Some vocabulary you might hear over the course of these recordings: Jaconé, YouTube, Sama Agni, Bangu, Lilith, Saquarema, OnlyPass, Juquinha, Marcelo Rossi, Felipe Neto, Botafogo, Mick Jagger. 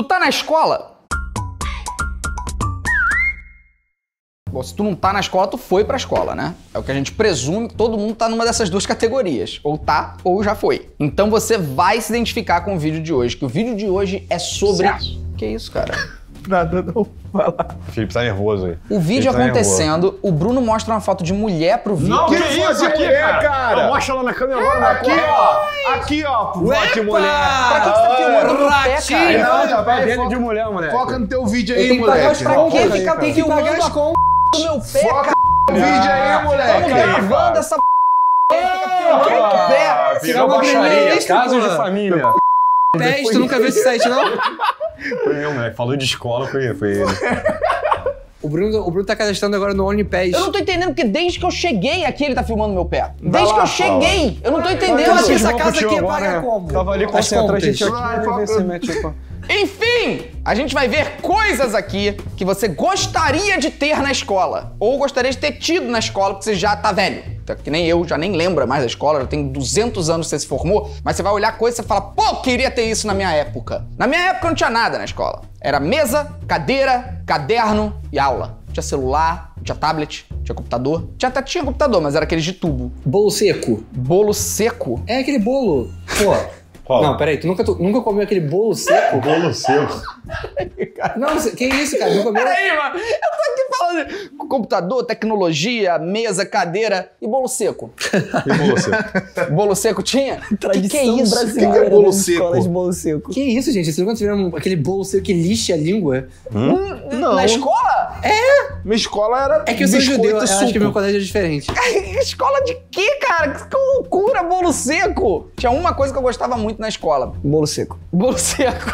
Tu tá na escola? Bom, se tu não tá na escola, tu foi pra escola, né? É o que a gente presume, que todo mundo tá numa dessas duas categorias. Ou tá, ou já foi. Então você vai se identificar com o vídeo de hoje, que o vídeo de hoje é sobre... Que isso, cara? Nada, não falar. Felipe tá nervoso aí. O vídeo tá acontecendo, nervoso. O Bruno mostra uma foto de mulher pro vídeo. Não, que isso aqui, cara? Não, mostra lá na câmera agora. Na aqui, ó. Aqui, ó. Vote, mulher. Pra que você tá filmando o pé, cara? Não, vai dentro de mulher, moleque. Foca no teu vídeo aí, moleque. Pra que ficar filmando com... do meu pé, cara. O vídeo aí, moleque. Estamos gravando essa p***. Virou baixaria, caso de família. Pés, tu nunca viu esse site, não? Foi meu, moleque. Falou de escola, foi ele. O Bruno tá cadastrando agora no OnlyPass. Eu não tô entendendo, porque desde que eu cheguei aqui ele tá filmando meu pé. Desde que eu cheguei, eu não tô entendendo. Eu acho que essa casa aqui é paga como? Tava ali com a gente aqui. Enfim, a gente vai ver coisas aqui que você gostaria de ter na escola. Ou gostaria de ter tido na escola, porque você já tá velho. Então, que nem eu, já nem lembra mais da escola, já tem 200 anos que você se formou. Mas você vai olhar coisas e você fala, pô, eu queria ter isso na minha época. Na minha época não tinha nada na escola. Era mesa, cadeira, caderno e aula. Tinha celular, tinha tablet, tinha computador. Até tinha computador, mas era aqueles de tubo. Bolo seco. Bolo seco? É aquele bolo, pô. Paulo. Não, peraí, tu nunca comeu aquele bolo seco? Bolo seco? Não, que isso, cara? Nunca comeu... Peraí, mano, eu tô aqui falando com computador, tecnologia, mesa, cadeira e bolo seco. E bolo seco? Bolo seco tinha? Tradição que é isso, brasileira, que é bolo seco? De bolo seco. Que isso, gente? Vocês nunca tiveram aquele bolo seco que lixa a língua? Não. Na escola? É! Minha escola era... É que eu sou judeu, eu acho que meu colégio é diferente. Escola de quê, cara? Que loucura, bolo seco! Tinha uma coisa que eu gostava muito na escola. Bolo seco. Bolo seco.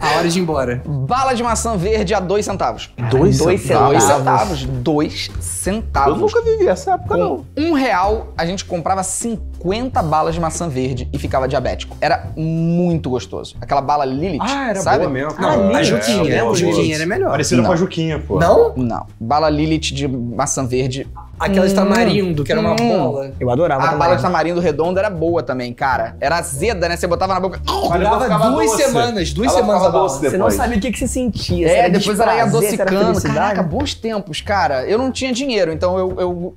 A hora de ir embora. Bala de maçã verde a 2 centavos. 2 centavos? 2 centavos. Eu nunca vivi essa época, não. R$1 a gente comprava 50 balas de maçã verde e ficava diabético. Era muito gostoso. Aquela bala Lilith, era sabe? Boa mesmo. A Juquinha. A Juquinha era melhor. Parecida com a Juquinha, pô. Não? Não. Bala Lilith de maçã verde. Aquela de tamarindo, que era uma bola. Eu adorava. A bala de tamarindo redonda era boa também, cara. Era azeda, né? Você botava na boca. Durava 2 semanas. 2 semanas a bala. Você não sabia o que você sentia. É, depois ela ia adocicando. Caraca, bons tempos, cara. Eu não tinha dinheiro, então eu...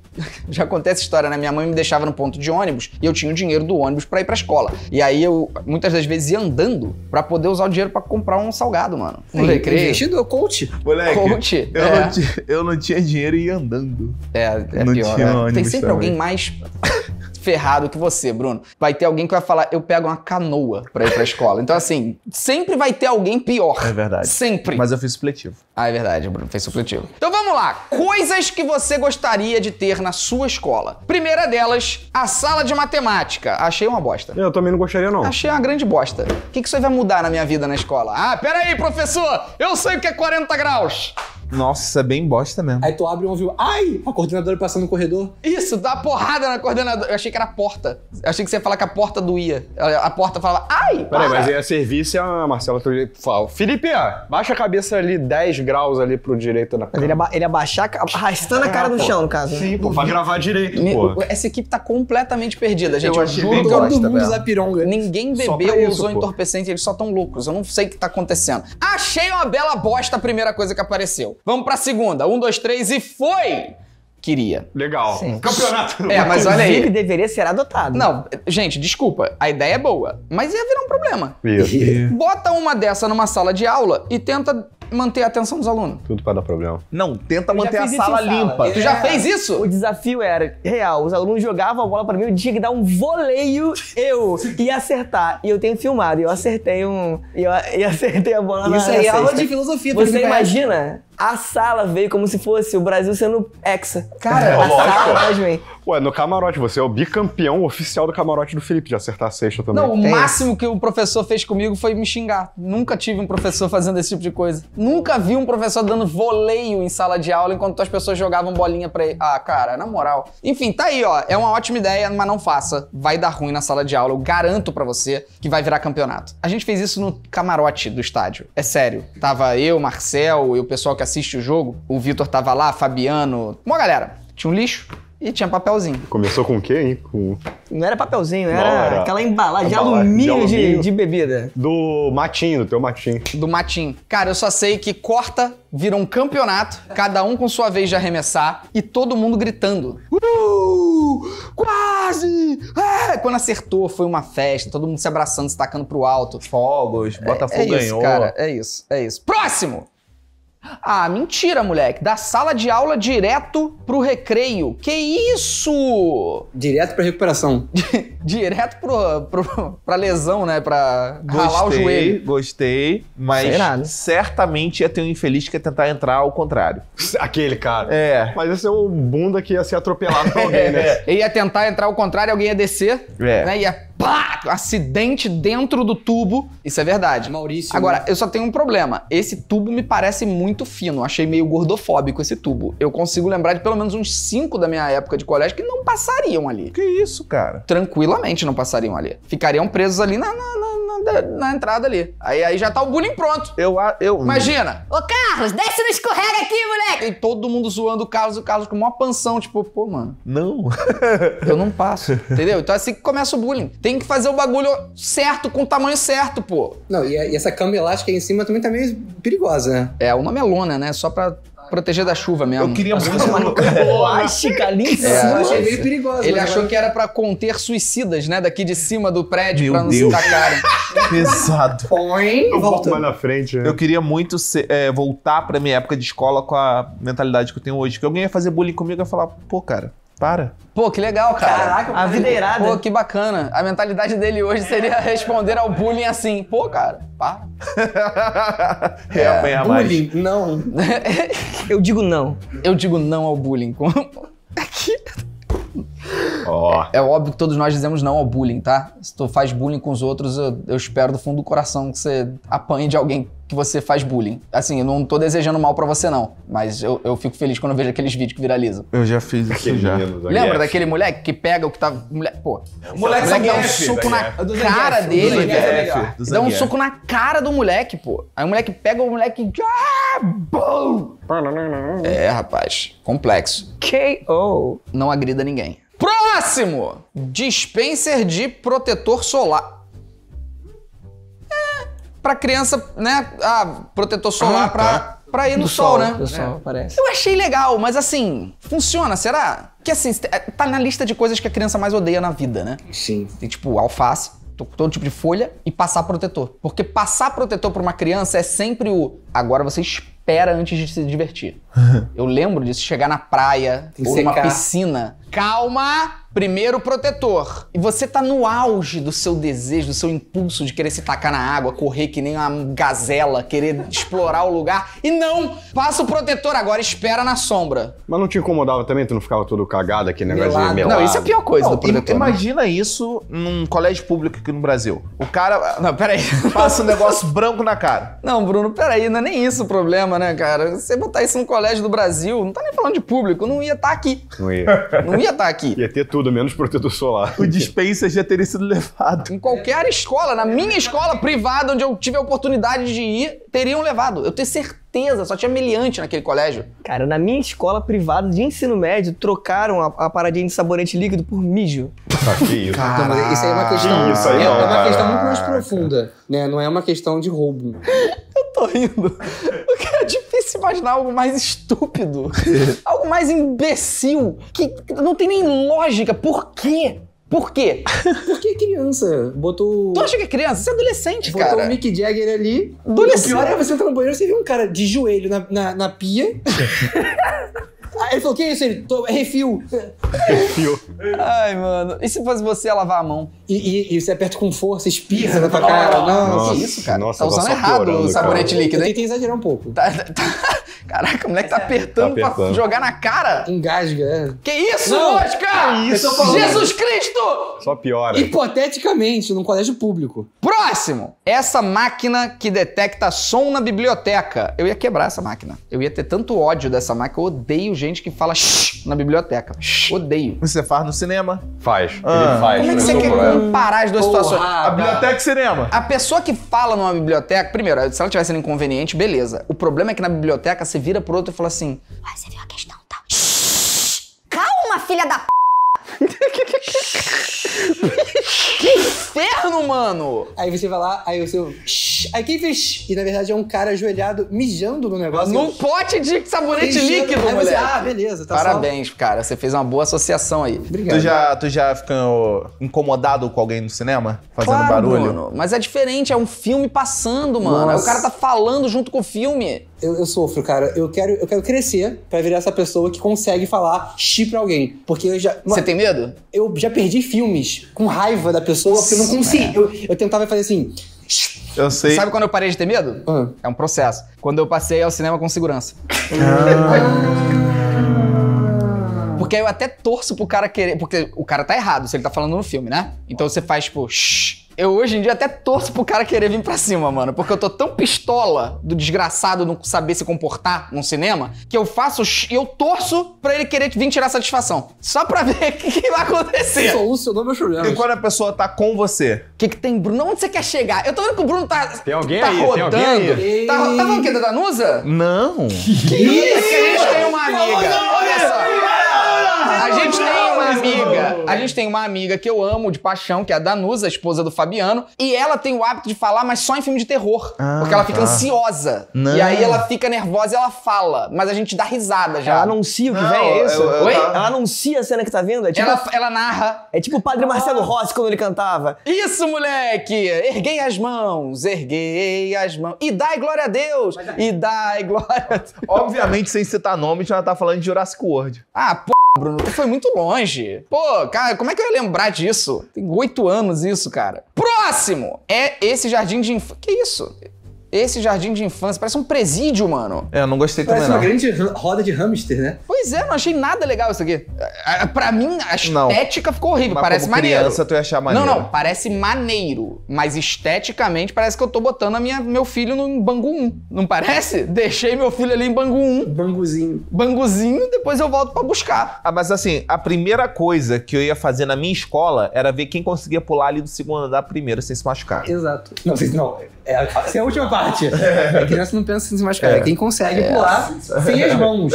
Já contei essa história, né? Minha mãe me deixava no ponto de ônibus e eu tinha o dinheiro do ônibus pra ir pra escola. E aí eu, muitas das vezes, ia andando pra poder usar o dinheiro pra comprar um salgado, mano. Moleque, investido, coach. Moleque, coach. Eu não tinha dinheiro e ia andando. É pior, né? Tem sempre alguém mais ferrado que você, Bruno. Vai ter alguém que vai falar, eu pego uma canoa pra ir pra escola. Então, assim, sempre vai ter alguém pior. É verdade. Sempre. Mas eu fiz supletivo. Ah, é verdade, Bruno, fez supletivo. Então vamos lá. Coisas que você gostaria de ter na sua escola. Primeira delas, a sala de matemática. Achei uma bosta. Eu também não gostaria, não. Achei uma grande bosta. O que isso aí vai mudar na minha vida na escola? Ah, peraí, professor, eu sei o que é 40 graus. Nossa, isso é bem bosta mesmo. Aí tu abre um ouviu, ai, a coordenadora passando no corredor. Isso, dá uma porrada na coordenadora. Eu achei que era a porta. Eu achei que você ia falar que a porta doía. A porta falava, ai, para. Peraí, mas ia servir se a Marcela fala, Felipe, baixa a cabeça ali 10 graus ali pro direito na cama. Ele abaixar, arrastando a cara no chão, no caso. Sim, pô, pra gravar direito, pô. Essa equipe tá completamente perdida, gente. Eu achei bem bosta, todo mundo usa pironga. Ninguém bebeu, usou entorpecente, eles só tão loucos. Eu não sei o que tá acontecendo. Achei uma bela bosta a primeira coisa que apareceu. Vamos pra segunda. 1, 2, 3 e foi! Queria. Legal. Sim. Campeonato. É, mas olha aí. Inclusive deveria ser adotado. Não, gente, desculpa. A ideia é boa, mas ia virar um problema. Isso. Bota uma dessa numa sala de aula e tenta manter a atenção dos alunos. Tudo pra dar problema. Não, tenta manter a sala limpa. Tu já fez isso? O desafio era real. Os alunos jogavam a bola pra mim, eu tinha que dar um voleio, eu ia acertar. E eu tenho filmado, eu acertei acertei a bola na sexta. Isso aí é aula de filosofia. Você imagina? A sala veio como se fosse o Brasil sendo hexa. Cara, a sala faz bem. Ué, no camarote, você é o bicampeão oficial do camarote do Felipe, de acertar a sexta também. Não, o máximo que o professor fez comigo foi me xingar. Nunca tive um professor fazendo esse tipo de coisa. Nunca vi um professor dando voleio em sala de aula enquanto as pessoas jogavam bolinha pra ele. Ah, cara, na moral. Enfim, tá aí, ó. É uma ótima ideia, mas não faça. Vai dar ruim na sala de aula. Eu garanto pra você que vai virar campeonato. A gente fez isso no camarote do estádio. É sério. Tava eu, Marcel e o pessoal que assiste o jogo, o Vitor tava lá, Fabiano, uma galera. Tinha um lixo, E tinha papelzinho. Começou com o quê, hein? Com... Não era papelzinho, era aquela embalagem de alumínio de bebida. Do matinho, do teu matinho. Do matinho. Cara, eu só sei que corta, vira um campeonato, cada um com sua vez de arremessar e todo mundo gritando. Quase! É! Quando acertou, foi uma festa, todo mundo se abraçando, se tacando pro alto. Fogos, Botafogo ganhou. Cara, é isso, é isso. Próximo! Ah, mentira, moleque. Da sala de aula direto pro recreio. Que isso? Direto pra recuperação. Direto pra lesão, né? Pra ralar o joelho. Gostei, mas certamente ia ter um infeliz que ia tentar entrar ao contrário. Aquele cara. É. Mas esse é o bunda que ia ser atropelado por alguém, né? É. Ele ia tentar entrar ao contrário, alguém ia descer, né? Ia pá! Acidente dentro do tubo. Isso é verdade. Maurício. Agora, eu só tenho um problema. Esse tubo me parece muito fino. Achei meio gordofóbico esse tubo. Eu consigo lembrar de pelo menos uns 5 da minha época de colégio que não passariam ali. Que isso, cara? Tranquilamente não passariam ali. Ficariam presos ali na entrada ali. Aí já tá o bullying pronto. Imagina. Ô, Carlos, desce no escorrega aqui, moleque. E todo mundo zoando o Carlos com uma pansão. Tipo, pô, mano. Não. Eu não passo. Entendeu? Então é assim que começa o bullying. Tem que fazer o bagulho certo, com o tamanho certo, pô. Não, e essa cama elástica aí em cima também tá meio perigosa, né? É, o nome é lona, né? Só pra proteger da chuva mesmo. Eu queria muito uma cama elástica ali em cima. Eu achei meio perigosa. Ele achou que era pra conter suicidas, né? Daqui de cima do prédio, meu pra não Deus. Se tacarem. Pesado. Eu volto mais na frente. Né? Eu queria muito voltar pra minha época de escola com a mentalidade que eu tenho hoje. Que alguém ia fazer bullying comigo e ia falar, pô, cara, para. Pô, que legal, cara. Caraca, a vida é irada. Pô, que bacana. A mentalidade dele hoje seria responder ao bullying assim. Pô, cara, para. É apanhar mais. Bullying, não. Eu digo não. Eu digo não ao bullying. Oh. É óbvio que todos nós dizemos não ao bullying, tá? Se tu faz bullying com os outros, eu espero do fundo do coração que você apanhe de alguém que você faz bullying. Assim, eu não tô desejando mal pra você, não. Mas eu fico feliz quando eu vejo aqueles vídeos que viralizam. Eu já fiz isso já. Lembra daquele moleque que pega o que tá... Pô, o moleque dá um suco na cara dele. Dá um suco na cara do moleque, pô. Aí o moleque pega o moleque... É, rapaz. Complexo. K.O. Não agrida ninguém. Próximo! Dispenser de protetor solar. Pra criança, né? Ah, protetor solar pra ir no sol, né? Do sol, parece. Eu achei legal, mas assim, funciona, será? Que assim, tá na lista de coisas que a criança mais odeia na vida, né? Sim. Tem tipo alface, todo tipo de folha e passar protetor. Porque passar protetor pra uma criança é sempre o... Agora você espera antes de se divertir. Eu lembro disso, chegar na praia ou numa piscina. Calma! Primeiro protetor. E você tá no auge do seu desejo, do seu impulso de querer se tacar na água, correr que nem uma gazela, querer explorar o lugar. E não! Passa o protetor agora, espera na sombra. Mas não te incomodava também? Tu não ficava todo cagado, aquele negócio de melado? Não, isso é a pior coisa do protetor. Imagina isso num colégio público aqui no Brasil. O cara... Não, peraí. Passa um negócio branco na cara. Não, Bruno, peraí. Não é nem isso o problema, né, cara? Você botar isso num colégio do Brasil, não tá nem falando de público, não ia estar aqui. Não ia. Não ia estar aqui. Ia ter tudo. Menos protetor solar. O dispenser já teria sido levado. Em qualquer escola, na minha escola privada, onde eu tive a oportunidade de ir, teriam levado. Eu tenho certeza, só tinha meliante naquele colégio. Cara, na minha escola privada de ensino médio, trocaram a paradinha de sabonete líquido por mijo. Ah, que isso. Caraca. Isso aí é uma questão, isso aí é uma questão muito mais profunda, né? Não é uma questão de roubo. Eu tô rindo. É difícil imaginar algo mais estúpido, algo mais imbecil, que não tem nem lógica. Por quê? Por quê? Porque criança botou... Tu acha que é criança? Você é adolescente, botou cara. Botou o Mick Jagger ali. Adolescente. O pior é você entrar no banheiro e você vê um cara de joelho na pia. Aí ele falou, que isso? Ele, refil. Refil. Ai, mano. E se fosse você lavar a mão? E você aperta com força, espirra na tua cara. Nossa, que isso, cara? Nossa, tá usando errado o sabonete líquido, hein? Eu tentei exagerar um pouco. Caraca, o moleque tá apertando pra jogar na cara. Engasga, é. Que isso, Oscar? Que isso? Jesus Cristo! Só piora. Hipoteticamente, num colégio público. Próximo! Essa máquina que detecta som na biblioteca. Eu ia quebrar essa máquina. Eu ia ter tanto ódio dessa máquina. Eu odeio gente que fala shh na biblioteca. Shhh. Odeio. Você faz no cinema? Faz. Ele faz. Como é que você quer comparar as duas situações? A biblioteca e cinema. A pessoa que fala numa biblioteca, primeiro, se ela estiver sendo inconveniente, beleza. O problema é que na biblioteca você vira pro outro e fala assim: ah, você viu a questão, tá? Calma! uma filha da p... Que inferno, mano! Aí você vai lá, aí o seu... Aí quem fez... E na verdade é um cara ajoelhado mijando no negócio. Num pote de sabonete líquido, aí você, ah, beleza, tá. Parabéns, salvo. Cara. Você fez uma boa associação aí. Obrigado. Tu já ficou incomodado com alguém no cinema? Fazendo claro, barulho? Mano. Mas é diferente, é um filme passando, mano. Nossa. O cara tá falando junto com o filme. Eu sofro, cara. Eu quero crescer pra virar essa pessoa que consegue falar xi pra alguém. Porque eu já... Você tem medo? Eu já perdi filmes com raiva da pessoa, porque eu não consigo. Eu tentava fazer assim... Eu sei. Sabe quando eu parei de ter medo? Uhum. É um processo. Quando eu passei ao cinema com segurança. Porque aí eu até torço pro cara querer... Porque o cara tá errado se ele tá falando no filme, né? Então você faz tipo... Shh. Eu hoje em dia até torço pro cara querer vir pra cima, mano. Porque eu tô tão pistola do desgraçado não saber se comportar num cinema que eu faço e eu torço pra ele querer vir tirar satisfação. Só pra ver o que vai acontecer. Solucionou meus problemas. E quando a pessoa tá com você? O que tem, Bruno? Onde você quer chegar? Eu tô vendo que o Bruno tá... Tem alguém tá aí? Rodando. Tem alguém aí? Tá falando o quê? Da Danusa? Não. Que isso? Que a gente tem uma amiga. Olha só. A gente tem uma amiga, que eu amo de paixão, que é a Danusa, a esposa do Fabiano, e ela tem o hábito de falar, mas só em filme de terror, porque ela fica ansiosa. Não. E aí ela fica nervosa e ela fala, mas a gente dá risada já. Ela anuncia o que vem, é isso? Oi? Ela anuncia a cena que tá vendo? É tipo, ela narra. É tipo o padre Marcelo Rossi quando ele cantava. Isso, moleque! Erguei as mãos, e dai glória a Deus, e dai glória a Deus. Obviamente, sem citar nome, a gente já tá falando de Jurassic World. Ah, pô. Bruno, tu foi muito longe. Pô, cara, como é que eu ia lembrar disso? Tem 8 anos isso, cara. Próximo! É esse jardim de infância. Que isso? Esse jardim de infância parece um presídio, mano. É, eu não gostei também, não. Parece uma grande roda de hamster, né? Pois é, não achei nada legal isso aqui. Pra mim, a estética ficou horrível, mas parece maneiro. Mas criança, tu ia achar maneiro. Não, parece maneiro. Mas esteticamente, parece que eu tô botando meu filho no Bangu 1. Não parece? Deixei meu filho ali em Bangu 1. Banguzinho, depois eu volto pra buscar. Ah, mas assim, a primeira coisa que eu ia fazer na minha escola era ver quem conseguia pular ali do segundo andar primeiro, sem se machucar. Exato. Não. Essa é a última parte. A criança não pensa em se machucar. É quem consegue pular sem as mãos.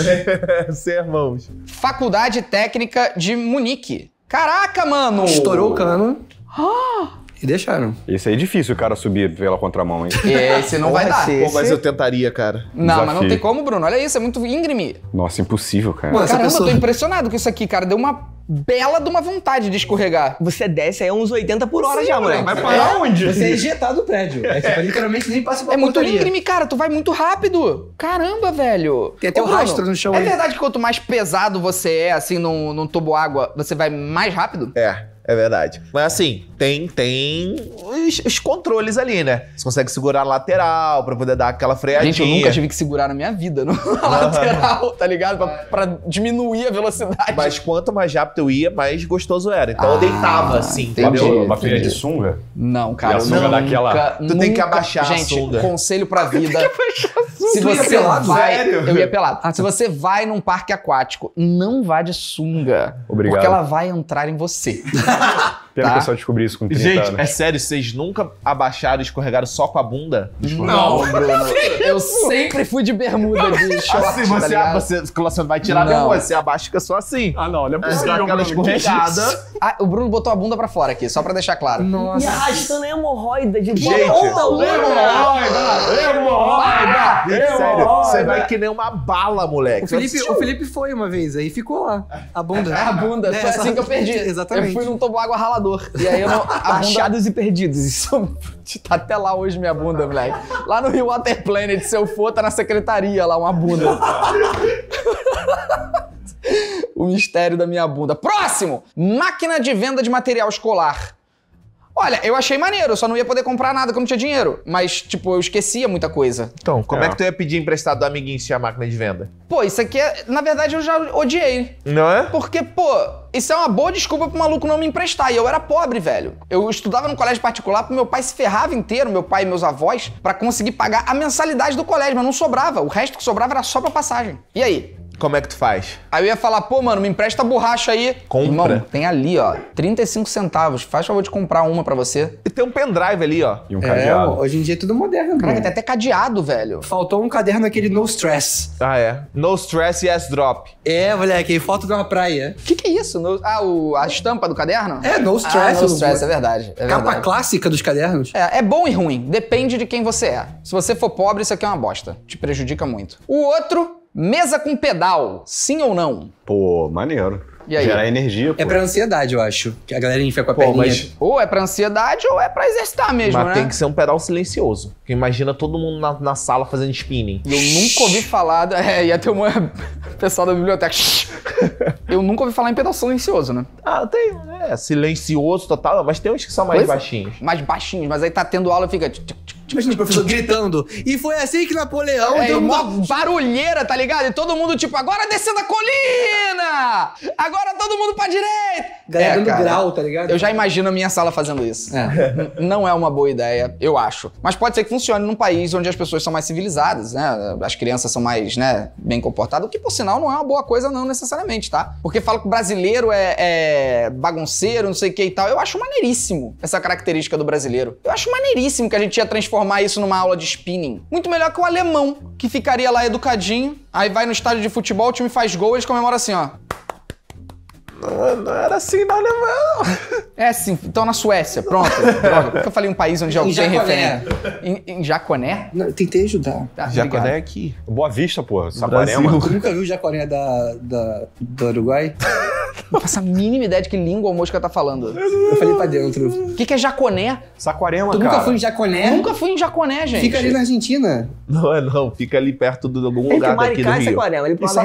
Sem as mãos. Faculdade Técnica de Munique. Caraca, mano! Estourou o cano. E deixaram. Esse aí é difícil o cara subir pela contramão, hein? Esse não vai dar. Pô, mas eu tentaria, cara. Não, desafio. Mas não tem como, Bruno. Olha isso, é muito íngreme. Nossa, impossível, cara. Mano, caramba, eu tô impressionado com isso aqui, cara. Deu uma... bela de uma vontade de escorregar. Você desce aí uns 80 por hora. Sim, já, moleque. Vai parar onde? Você é ejetado do prédio. Aí você literalmente nem passa pra portaria. É muito íngreme, cara. Tu vai muito rápido. Caramba, velho. Tem até um rastro no chão aí. É verdade que quanto mais pesado você é, assim, num toboágua, você vai mais rápido? É verdade. Mas assim, tem os controles ali, né? Você consegue segurar a lateral pra poder dar aquela freadinha. Gente, eu nunca tive que segurar na minha vida na lateral, tá ligado? Pra diminuir a velocidade. Mas quanto mais rápido eu ia, mais gostoso era. Então eu deitava assim, entendeu? Uma filha de sunga? Não, cara. A sunga nunca, daquela... Tu tem que abaixar a sunga. Gente, conselho pra vida. Tem que abaixar a sunga. Se você ia pelado, vai... Sério? Eu ia pelado. Se você vai num parque aquático, não vá de sunga. Obrigado. Porque ela vai entrar em você. Pena que eu só descobri isso com 30 anos. Gente, é sério, vocês nunca abaixaram e escorregaram só com a bunda? Não, Bruno. Eu sempre fui de bermuda, de short, assim, você vai tirar a bunda, você abaixa e fica só assim. Ah, não, olha pra dar aquela escorregada. Ah, o Bruno botou a bunda pra fora aqui, só pra deixar claro. Nossa. E arrastando a hemorroida de bola. Gente, hemorroida. Sério, você vai que nem uma bala, moleque. O Felipe foi uma vez, aí ficou lá. A bunda. A bunda, foi assim que eu perdi. Exatamente. Eu fui num toboágua ralador. E aí eu não... Achados e perdidos. Isso tá até lá hoje, minha bunda, moleque. Lá no Rio Water Planet, se eu for, tá na secretaria lá, uma bunda. O mistério da minha bunda. Próximo! Máquina de venda de material escolar. Olha, eu achei maneiro, eu só não ia poder comprar nada porque eu não tinha dinheiro. Mas, tipo, eu esquecia muita coisa. Então, como é que tu ia pedir emprestado do amiguinho se tinha máquina de venda? Pô, isso aqui é... Na verdade, eu já odiei. Não é? Porque, pô, isso é uma boa desculpa pro maluco não me emprestar. E eu era pobre, velho. Eu estudava num colégio particular porque meu pai se ferrava inteiro, meu pai e meus avós, pra conseguir pagar a mensalidade do colégio, mas não sobrava. O resto que sobrava era só pra passagem. E aí? Como é que tu faz? Aí eu ia falar, pô, mano, me empresta a borracha aí. Compra. Irmão, tem ali, ó, 35 centavos. Faz favor de comprar uma pra você. E tem um pendrive ali, ó. E um cadeado. É, hoje em dia é tudo moderno. Caraca, tem até cadeado, velho. Faltou um caderno aquele No Stress. Ah, é. No Stress, Yes Drop. É, moleque, foto de uma praia. Que é isso? No... Ah, a estampa do caderno? É, No Stress. Ah, No Stress, é verdade. É capa verdade. Clássica dos cadernos. É bom e ruim. Depende de quem você é. Se você for pobre, isso aqui é uma bosta. Te prejudica muito. O outro... Mesa com pedal, sim ou não? Pô, maneiro. E aí? Gerar energia, pô. É pra ansiedade, eu acho. Que a galera fica com a perninha. Mas... Ou é pra ansiedade ou é pra exercitar mesmo, mas né? Mas tem que ser um pedal silencioso. Porque imagina todo mundo na sala fazendo spinning. Eu nunca ouvi falar... ia ter uma pessoal da biblioteca... Eu nunca ouvi falar em pedal silencioso, né? Ah, tem... silencioso total, mas tem uns que são mais baixinhos. Mais baixinhos, mas aí tá tendo aula e fica... Imagina o professor gritando. E foi assim que Napoleão deu uma barulheira, tá ligado? E todo mundo tipo, agora descendo a colina! Agora todo mundo pra direita! Galera dando grau, tá ligado? Eu já imagino a minha sala fazendo isso. É. Não é uma boa ideia, eu acho. Mas pode ser que funcione num país onde as pessoas são mais civilizadas, né? As crianças são mais, né, bem comportadas. O que, por sinal, não é uma boa coisa não, necessariamente, tá? Porque fala que o brasileiro é bagunceiro, não sei o que e tal. Eu acho maneiríssimo essa característica do brasileiro. Eu acho maneiríssimo que a gente ia transformar isso numa aula de spinning. Muito melhor que o alemão, que ficaria lá educadinho, aí vai no estádio de futebol, o time faz gol, eles comemoram assim, ó. Não era assim na Alemanha. É assim, então na Suécia, pronto. Por que eu falei um país onde já tem referência? Em Jaconé? Não, eu tentei ajudar. Ah, Jaconé é aqui. Boa Vista, pô. Saquarema. Tu nunca viu o Jaconé do Uruguai? Não faço a mínima ideia de que língua o mosca tá falando. Eu falei pra dentro. O que é Jaconé? Saquarema, cara. Tu nunca foi em Jaconé? Eu nunca fui em Jaconé, gente. Fica ali na Argentina. Não. Fica ali perto de algum lugar daqui do Rio. Ele Saquarema. Ele passa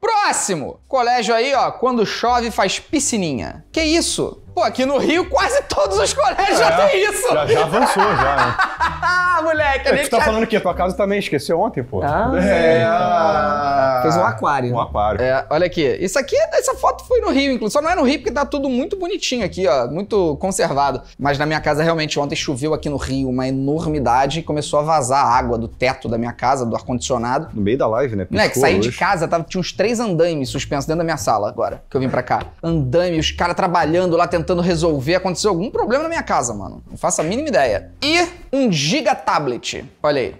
Próximo! Colégio aí, ó, quando chove faz piscininha. Que isso? Pô, aqui no Rio quase todos os colégios já tem isso. Já avançou, né? Ah, moleque, tu tá falando o quê? Tua casa também esqueceu ontem, pô. Fez um aquário. Um aquário. É, olha aqui. Isso aqui, essa foto foi no Rio, inclusive. Só não é no Rio porque tá tudo muito bonitinho aqui, ó. Muito conservado. Mas na minha casa, realmente, ontem choveu aqui no Rio uma enormidade e começou a vazar água do teto da minha casa, do ar-condicionado. No meio da live, né? Moleque, saí de casa, tinha uns 3 andaimes suspensos dentro da minha sala agora, que eu vim pra cá. Andaime, os caras trabalhando lá, tentando resolver. Aconteceu algum problema na minha casa, mano. Não faço a mínima ideia. E um giga tablet. Olha aí.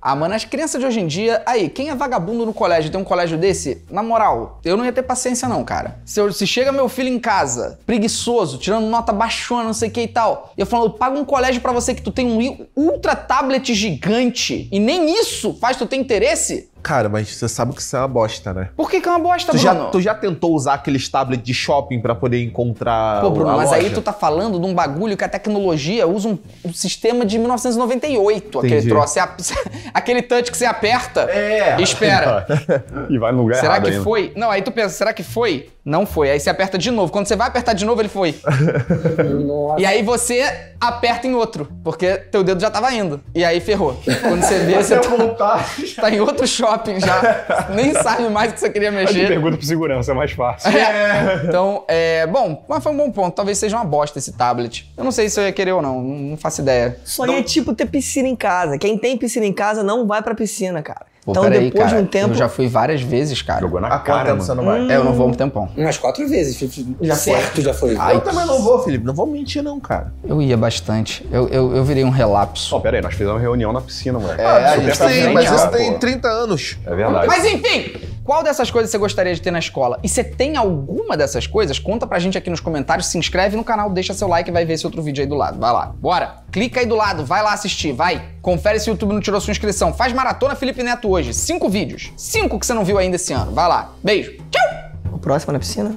Ah, mano, as crianças de hoje em dia... Aí, quem é vagabundo no colégio, tem um colégio desse? Na moral, eu não ia ter paciência não, cara. Se chega meu filho em casa, preguiçoso, tirando nota baixona, não sei o que e tal, e eu falo, eu pago um colégio pra você que tu tem um ultra tablet gigante, e nem isso faz tu ter interesse? Cara, mas você sabe que isso é uma bosta, né? Por que é uma bosta, Bruno? Tu já tentou usar aqueles tablets de shopping pra poder encontrar... Pô, Bruno, mas aí tu tá falando de um bagulho que a tecnologia usa um sistema de 1998. Entendi. Aquele troço. Aquele touch que você aperta e espera. E vai no lugar errado. Será que foi? Não, aí tu pensa, será que foi? Não foi. Aí você aperta de novo. Quando você vai apertar de novo, ele foi. E aí você aperta em outro, porque teu dedo já tava indo. E aí ferrou. Quando você vê, você tá em outro shopping já. Nem sabe mais o que você queria mexer. Eu pergunto pro segurança, é mais fácil. Então, bom, mas foi um bom ponto. Talvez seja uma bosta esse tablet. Eu não sei se eu ia querer ou não. Não faço ideia. Isso aí é tipo ter piscina em casa. Quem tem piscina em casa não vai pra piscina, cara. Pô, então peraí, depois cara, de um tempo... Eu já fui várias vezes, cara. Jogou na cara, mano. Você não vai? Eu não vou um tempão. Umas 4 vezes, Felipe. Já certo, já foi. Ah, eu também não vou, Felipe. Não vou mentir não, cara. Eu ia bastante. Eu virei um relapso. Ó, peraí, nós fizemos uma reunião na piscina, mano. Sim, mas isso tem 30 anos. É verdade. Mas enfim... Qual dessas coisas você gostaria de ter na escola? E você tem alguma dessas coisas? Conta pra gente aqui nos comentários, se inscreve no canal, deixa seu like e vai ver esse outro vídeo aí do lado. Vai lá, bora! Clica aí do lado, vai lá assistir, vai! Confere se o YouTube não tirou sua inscrição. Faz maratona Felipe Neto hoje, 5 vídeos. 5 que você não viu ainda esse ano. Vai lá, beijo, tchau! O próximo na piscina?